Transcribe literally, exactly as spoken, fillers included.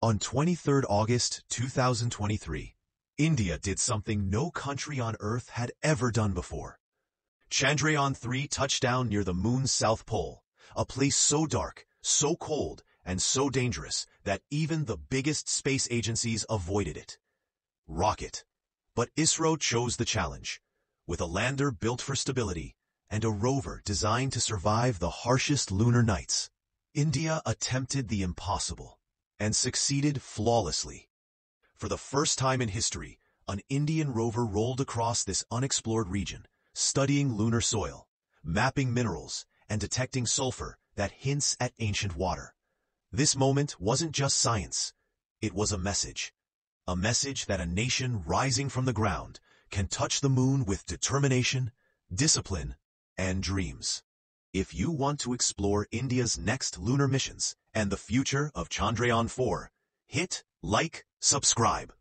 On the twenty-third of August two thousand twenty-three, India did something no country on Earth had ever done before. Chandrayaan three touched down near the moon's south pole, a place so dark, so cold, and so dangerous that even the biggest space agencies avoided it. Rocket. But ISRO chose the challenge, with a lander built for stability and a rover designed to survive the harshest lunar nights. India attempted the impossible and succeeded flawlessly. For the first time in history, an Indian rover rolled across this unexplored region, studying lunar soil, mapping minerals, and detecting sulfur that hints at ancient water. This moment wasn't just science, it was a message. A message that a nation rising from the ground can touch the moon with determination, discipline, and dreams. If you want to explore India's next lunar missions and the future of Chandrayaan four, hit like, subscribe.